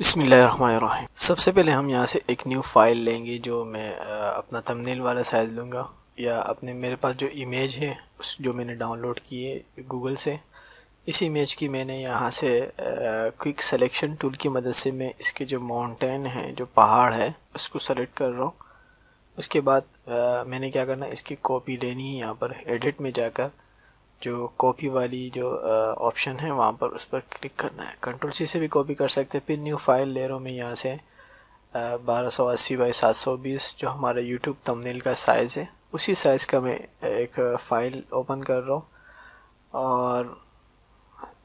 बिस्मिल्लाहिर्रहमानिर्रहीम। सबसे पहले हम यहाँ से एक न्यू फाइल लेंगे जो मैं अपना थंबनेल वाला साइज़ लूँगा या अपने मेरे पास जो इमेज है उस जो मैंने डाउनलोड की है गूगल से। इस इमेज की मैंने यहाँ से क्विक सिलेक्शन टूल की मदद से मैं इसके जो माउंटेन है जो पहाड़ है उसको सेलेक्ट कर रहा हूँ। उसके बाद मैंने क्या करना है, इसकी कॉपी लेनी है। यहाँ पर एडिट में जाकर जो कॉपी वाली जो ऑप्शन है वहाँ पर उस पर क्लिक करना है। कंट्रोल सी से भी कॉपी कर सकते हैं। फिर न्यू फाइल ले रहा हूँ मैं यहाँ से 1280x720 जो हमारा यूट्यूब थंबनेल का साइज़ है उसी साइज़ का मैं एक फ़ाइल ओपन कर रहा हूँ। और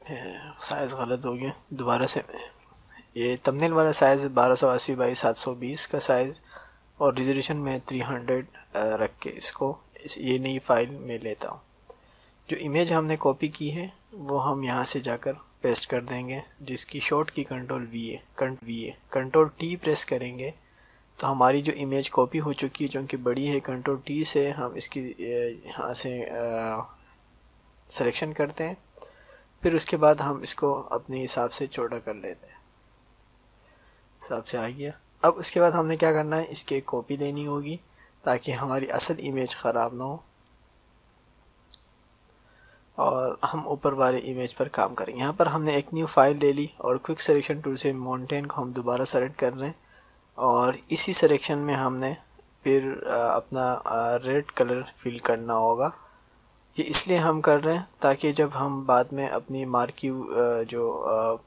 साइज़ गलत हो गया, दोबारा से ये थंबनेल वाला साइज़ 1280x720 का साइज़ और रिजोल्यूशन में 300 रख के इसको ये नई फ़ाइल में लेता हूँ। जो इमेज हमने कॉपी की है वो हम यहाँ से जाकर पेस्ट कर देंगे, जिसकी शॉर्ट की कंट्रोल वी है। कंट्रोल टी प्रेस करेंगे तो हमारी जो इमेज कॉपी हो चुकी है जो कि बड़ी है। कंट्रोल टी से हम इसकी यहाँ से सिलेक्शन करते हैं, फिर उसके बाद हम इसको अपने हिसाब से छोटा कर लेते हैं। हिसाब से आ गया। अब उसके बाद हमने क्या करना है, इसकी एक कॉपी लेनी होगी ताकि हमारी असल इमेज ख़राब ना हो और हम ऊपर वाले इमेज पर काम करेंगे। यहाँ पर हमने एक न्यू फाइल ले ली और क्विक सिलेक्शन टूल से माउंटेन को हम दोबारा सेलेक्ट कर रहे हैं और इसी सिलेक्शन में हमने फिर अपना रेड कलर फिल करना होगा। ये इसलिए हम कर रहे हैं ताकि जब हम बाद में अपनी मार्की जो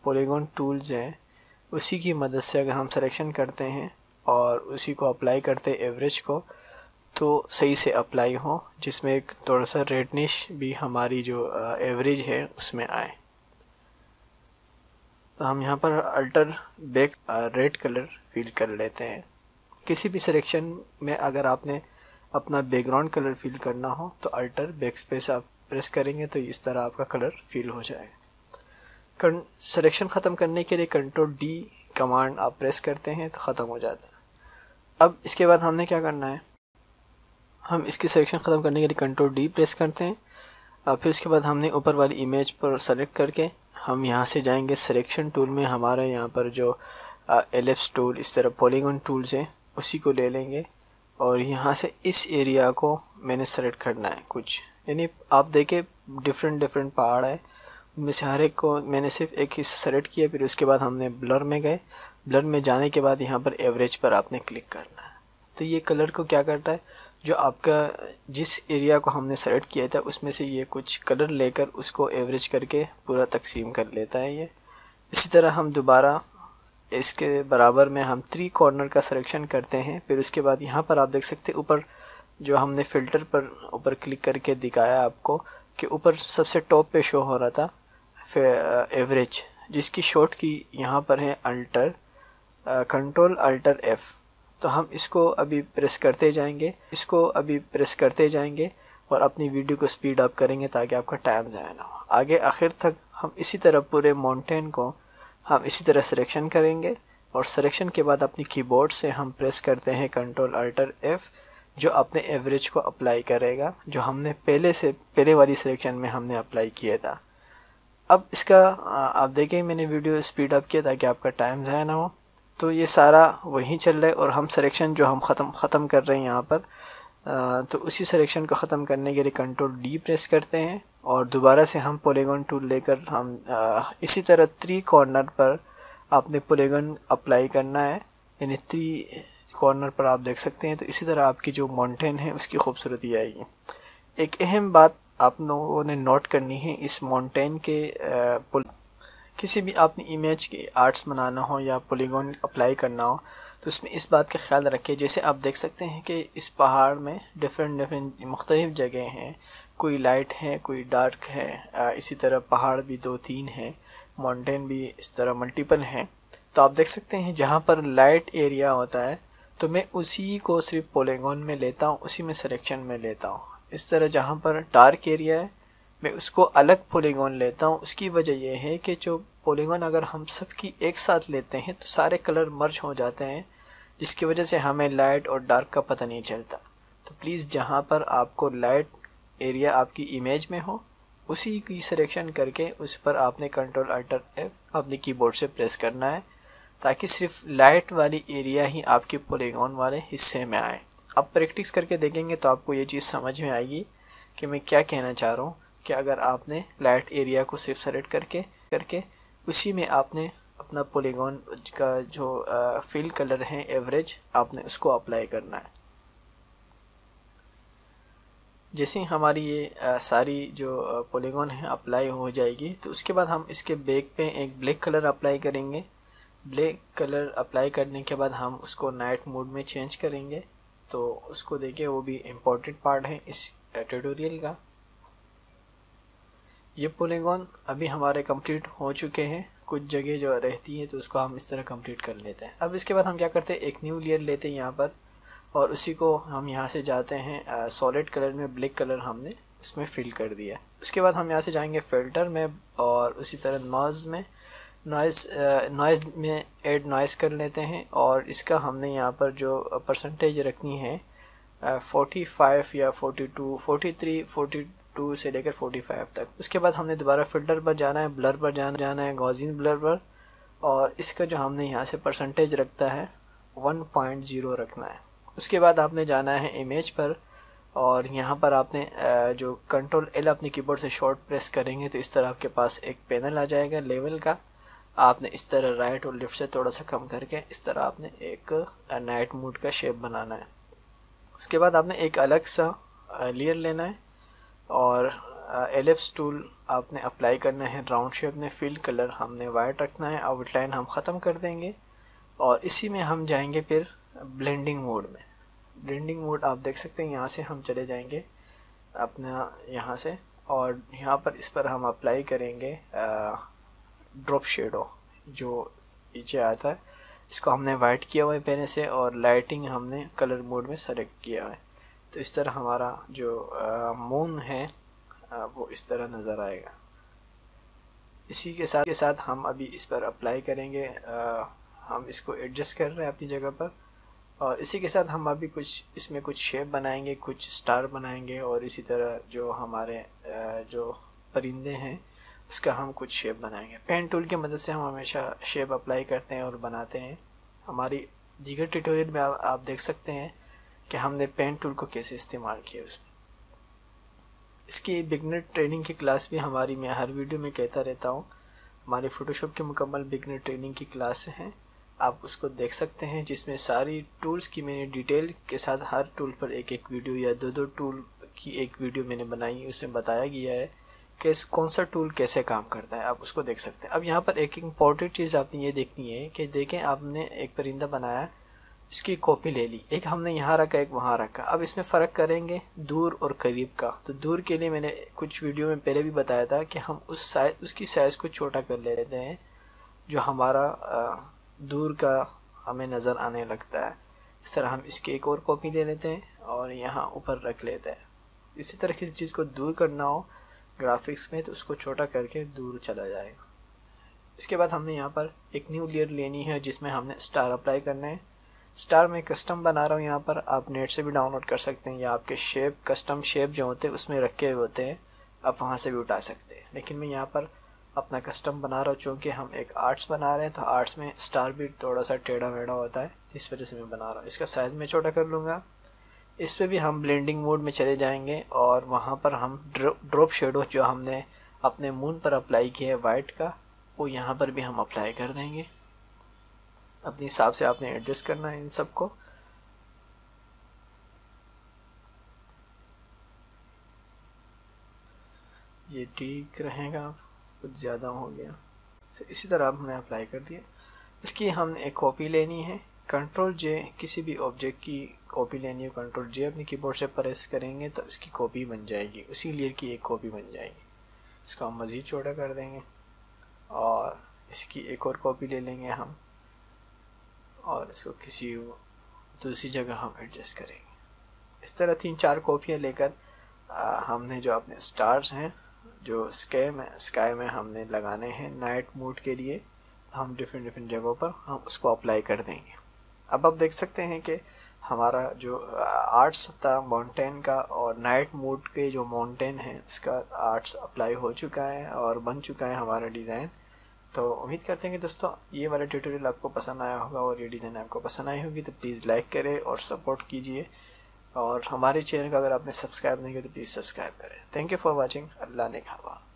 पॉलीगॉन टूल्स हैं उसी की मदद से अगर हम सिलेक्शन करते हैं और उसी को अप्लाई करते एवरेज को तो सही से अप्लाई हो, जिसमें एक थोड़ा सा रेडनिश भी हमारी जो एवरेज है उसमें आए। तो हम यहाँ पर alter back red colour fill कर लेते हैं। किसी भी सिलेक्शन में अगर आपने अपना बैकग्राउंड कलर फिल करना हो तो अल्टर बैक स्पेस आप प्रेस करेंगे तो इस तरह आपका कलर फिल हो जाएगा। सिलेक्शन ख़त्म करने के लिए कंट्रोल डी कमांड आप प्रेस करते हैं तो ख़त्म हो जाता है। अब इसके बाद हमने क्या करना है, हम इसकी सिलेक्शन ख़त्म करने के लिए कंट्रोल डी प्रेस करते हैं और फिर उसके बाद हमने ऊपर वाली इमेज पर सेलेक्ट करके हम यहाँ से जाएंगे सिलेक्शन टूल में। हमारे यहाँ पर जो एलिप्स टूल इस तरह पॉलीगॉन टूल्स हैं उसी को ले लेंगे और यहाँ से इस एरिया को मैंने सेलेक्ट करना है कुछ, यानी आप देखें डिफरेंट पहाड़ है उनमें से हर एक को मैंने सिर्फ एक हिस्सा सेलेक्ट किया। फिर उसके बाद हमने ब्लर में गए, ब्लर में जाने के बाद यहाँ पर एवरेज पर आपने क्लिक करना है। तो ये कलर को क्या करता है, जो आपका जिस एरिया को हमने सेलेक्ट किया था उसमें से ये कुछ कलर लेकर उसको एवरेज करके पूरा तकसीम कर लेता है। ये इसी तरह हम दोबारा इसके बराबर में हम 3 कॉर्नर का सिलेक्शन करते हैं। फिर उसके बाद यहाँ पर आप देख सकते हैं ऊपर जो हमने फ़िल्टर पर ऊपर क्लिक करके दिखाया आपको कि ऊपर सबसे टॉप पे शो हो रहा था एवरेज, जिसकी शॉर्ट की यहाँ पर है अल्टर कंट्रोल अल्टर एफ़। तो हम इसको अभी प्रेस करते जाएंगे और अपनी वीडियो को स्पीड अप करेंगे ताकि आपका टाइम ज़ाया ना हो। आगे आखिर तक हम इसी तरह पूरे माउंटेन को हम इसी तरह सिलेक्शन करेंगे और सिलेक्शन के बाद अपनी कीबोर्ड से हम प्रेस करते हैं कंट्रोल अल्टर एफ़, जो अपने एवरेज को अप्लाई करेगा जो हमने पहले वाली सिलेक्शन में हमने अप्लाई किया था। अब इसका आप देखें मैंने वीडियो स्पीड अप किया ताकि आपका टाइम ज़ाया ना हो। तो ये सारा वहीं चल रहा है और हम सिलेक्शन जो हम ख़त्म कर रहे हैं यहाँ पर तो उसी सिलेक्शन को ख़त्म करने के लिए कंट्रोल डी प्रेस करते हैं और दोबारा से हम पॉलीगॉन टूल लेकर हम इसी तरह 3 कॉर्नर पर आपने पॉलीगॉन अप्लाई करना है, यानी 3 कॉर्नर पर आप देख सकते हैं। तो इसी तरह आपकी जो माउंटेन है उसकी खूबसूरती आएगी। एक अहम बात आप लोगों ने नोट करनी है, इस माउंटेन के किसी भी आपने इमेज के आर्ट्स बनाना हो या पॉलीगॉन अप्लाई करना हो तो उसमें इस बात का ख्याल रखें। जैसे आप देख सकते हैं कि इस पहाड़ में डिफरेंट मुख्तलिफ जगह हैं, कोई लाइट है कोई डार्क है, इसी तरह पहाड़ भी 2-3 हैं, माउंटेन भी इस तरह मल्टीपल हैं। तो आप देख सकते हैं जहाँ पर लाइट एरिया होता है तो मैं उसी को सिर्फ पॉलीगॉन में लेता हूँ, उसी में सिलेक्शन में लेता हूँ। इस तरह जहाँ पर डार्क एरिया है मैं उसको अलग पॉलीगॉन लेता हूँ। उसकी वजह यह है कि जो पॉलीगॉन अगर हम सब की एक साथ लेते हैं तो सारे कलर मर्ज हो जाते हैं, जिसकी वजह से हमें लाइट और डार्क का पता नहीं चलता। तो प्लीज़ जहाँ पर आपको लाइट एरिया आपकी इमेज में हो उसी की सिलेक्शन करके उस पर आपने कंट्रोल अल्टर एफ़ अपने कीबोर्ड से प्रेस करना है ताकि सिर्फ लाइट वाली एरिया ही आपके पॉलीगॉन वाले हिस्से में आए। आप प्रैक्टिस करके देखेंगे तो आपको ये चीज़ समझ में आएगी कि मैं क्या कहना चाह रहा हूँ, कि अगर आपने लाइट एरिया को सिर्फ सेलेक्ट करके उसी में आपने अपना पॉलीगॉन का जो फिल कलर है एवरेज, आपने उसको अप्लाई करना है। जैसे हमारी ये सारी जो पॉलीगॉन है अप्लाई हो जाएगी तो उसके बाद हम इसके बैक पे एक ब्लैक कलर अप्लाई करेंगे। ब्लैक कलर अप्लाई करने के बाद हम उसको नाइट मोड में चेंज करेंगे, तो उसको देखिए वो भी इम्पोर्टेंट पार्ट है इस ट्यूटोरियल का। ये पॉलीगॉन अभी हमारे कंप्लीट हो चुके हैं, कुछ जगह जो रहती है तो उसको हम इस तरह कंप्लीट कर लेते हैं। अब इसके बाद हम क्या करते हैं, एक न्यू लेयर लेते हैं यहाँ पर और उसी को हम यहाँ से जाते हैं सॉलिड कलर में, ब्लैक कलर हमने उसमें फिल कर दिया। उसके बाद हम यहाँ से जाएंगे फ़िल्टर में और उसी तरह नॉइज़ में, नॉइज़ में ऐड नॉइज़ कर लेते हैं और इसका हमने यहाँ पर जो परसेंटेज रखनी है 45 या 42, 43, 42 से लेकर 45 तक। उसके बाद हमने दोबारा फ़िल्टर पर जाना है, ब्लर पर जाना है, गॉसियन ब्लर पर, और इसका जो हमने यहाँ से परसेंटेज रखता है 1.0 रखना है। उसके बाद आपने जाना है इमेज पर और यहाँ पर आपने जो कंट्रोल L अपने कीबोर्ड से शॉर्ट प्रेस करेंगे तो इस तरह आपके पास एक पैनल आ जाएगा लेवल का। आपने इस तरह राइट और लेफ़्ट से थोड़ा सा कम करके इस तरह आपने एक नाइट मोड का शेप बनाना है। उसके बाद आपने एक अलग सा लेयर लेना है और एलिप्स टूल आपने अप्लाई करना है राउंड शेप में। फिल कलर हमने वाइट रखना है, आउटलाइन हम ख़त्म कर देंगे और इसी में हम जाएंगे फिर ब्लेंडिंग मोड में। ब्लेंडिंग मोड आप देख सकते हैं, यहाँ से हम चले जाएंगे अपना यहाँ से और यहाँ पर इस पर हम अप्लाई करेंगे ड्रॉप शेडो जो नीचे आता है। इसको हमने वाइट किया हुआ है पहले से और लाइटिंग हमने कलर मोड में सेलेक्ट किया है, तो इस तरह हमारा जो मून है वो इस तरह नज़र आएगा। इसी के साथ हम अभी इस पर अप्लाई करेंगे, हम इसको एडजस्ट कर रहे हैं अपनी जगह पर और इसी के साथ हम अभी कुछ इसमें कुछ शेप बनाएंगे, कुछ स्टार बनाएंगे और इसी तरह जो हमारे जो परिंदे हैं उसका हम कुछ शेप बनाएंगे। पेन टूल की मदद से हम हमेशा शेप अप्लाई करते हैं और बनाते हैं। हमारी दीगर ट्यूटोरियल में आप देख सकते हैं कि हमने पेन टूल को कैसे इस्तेमाल किया उसमें। इसकी बिगनर ट्रेनिंग की क्लास भी हमारी, मैं हर वीडियो में कहता रहता हूँ, हमारी फ़ोटोशॉप की मुकम्मल बिगनर ट्रेनिंग की क्लास हैं, आप उसको देख सकते हैं जिसमें सारी टूल्स की मैंने डिटेल के साथ हर टूल पर एक एक वीडियो या दो टूल की एक वीडियो मैंने बनाई है। उसमें बताया गया है कि कौन सा टूल कैसे काम करता है, आप उसको देख सकते हैं। अब यहाँ पर एक इम्पॉर्टेंट चीज़ आपने ये देखनी है कि देखें आपने एक परिंदा बनाया, इसकी कॉपी ले ली, एक हमने यहाँ रखा एक वहाँ रखा। अब इसमें फ़र्क करेंगे दूर और करीब का। तो दूर के लिए मैंने कुछ वीडियो में पहले भी बताया था कि हम उसकी साइज़ को छोटा कर लेते हैं जो हमारा दूर का हमें नज़र आने लगता है। इस तरह हम इसकी एक और कॉपी ले लेते हैं और यहाँ ऊपर रख लेते हैं। इसी तरह किसी चीज़ को दूर करना हो ग्राफिक्स में तो उसको छोटा करके दूर चला जाएगा। इसके बाद हमने यहाँ पर एक न्यू लेयर लेनी है जिसमें हमने स्टार अप्लाई करना है। स्टार मैं कस्टम बना रहा हूँ, यहाँ पर आप नेट से भी डाउनलोड कर सकते हैं या आपके शेप कस्टम शेप जो होते हैं उसमें रखे हुए होते हैं, आप वहाँ से भी उठा सकते हैं। लेकिन मैं यहाँ पर अपना कस्टम बना रहा हूँ चूँकि हम एक आर्ट्स बना रहे हैं तो आर्ट्स में स्टार भी थोड़ा सा टेढ़ा मेढ़ा होता है, इस वजह से मैं बना रहा हूँ। इसका साइज़ मैं छोटा कर लूँगा। इस पर भी हम ब्लेंडिंग मोड में चले जाएंगे और वहाँ पर हम ड्रॉप शेडो जो हमने अपने मून पर अप्लाई किया है वाइट का, वो यहाँ पर भी हम अप्लाई कर देंगे। अपने हिसाब से आपने एडजस्ट करना है इन सब को। ये ठीक रहेगा, कुछ ज़्यादा हो गया तो इसी तरह हमने अप्लाई कर दिया। इसकी हमने एक कॉपी लेनी है, कंट्रोल J किसी भी ऑब्जेक्ट की कॉपी लेनी है, कंट्रोल J अपने कीबोर्ड से प्रेस करेंगे तो इसकी कॉपी बन जाएगी, उसी लेयर की एक कॉपी बन जाएगी। इसको हम मज़ीद छोटा कर देंगे और इसकी एक और कॉपी ले लेंगे हम और इसको किसी दूसरी जगह हम एडजस्ट करेंगे। इस तरह 3-4 कॉपियाँ लेकर हमने जो अपने स्टार्स हैं जो स्काई में हमने लगाने हैं नाइट मोड के लिए, तो हम डिफरेंट जगहों पर हम उसको अप्लाई कर देंगे। अब आप देख सकते हैं कि हमारा जो आर्ट्स था माउंटेन का और नाइट मोड के जो माउंटेन है उसका आर्ट्स अप्लाई हो चुका है और बन चुका है हमारा डिज़ाइन। तो उम्मीद करते हैं कि दोस्तों ये वाला ट्यूटोरियल आपको पसंद आया होगा और ये डिज़ाइन आपको पसंद आई होगी। तो प्लीज़ लाइक करें और सपोर्ट कीजिए, और हमारे चैनल का अगर आपने सब्सक्राइब नहीं किया तो प्लीज़ सब्सक्राइब करें। Thank you for watching. अल्लाह ने कहा।